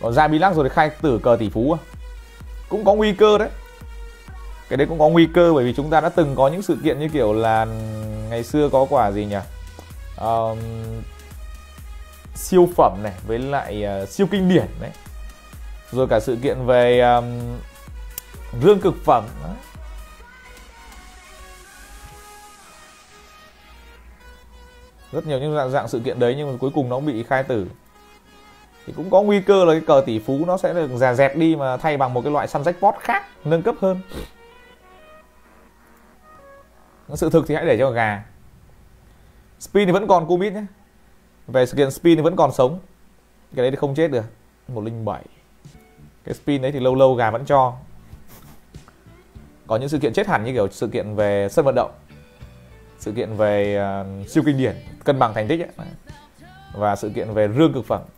Còn ra Milan rồi thì khai tử cờ tỷ phú cũng có nguy cơ đấy. Cái đấy cũng có nguy cơ bởi vì chúng ta đã từng có những sự kiện như kiểu là ngày xưa có quả gì nhỉ, siêu phẩm này với lại siêu kinh điển đấy, rồi cả sự kiện về rương cực phẩm đấy. Rất nhiều những dạng sự kiện đấy nhưng mà cuối cùng nó bị khai tử. Thì cũng có nguy cơ là cái cờ tỷ phú nó sẽ được già dẹp đi mà thay bằng một cái loại săn jackpot khác nâng cấp hơn. Sự thực thì hãy để cho gà. Spin thì vẫn còn Kubit nhé. Về sự kiện spin thì vẫn còn sống. Cái đấy thì không chết được. 107. Cái spin đấy thì lâu lâu gà vẫn cho. Có những sự kiện chết hẳn như kiểu sự kiện về sân vận động, sự kiện về siêu kinh điển, cân bằng thành tích ấy, và sự kiện về rương cực phẩm.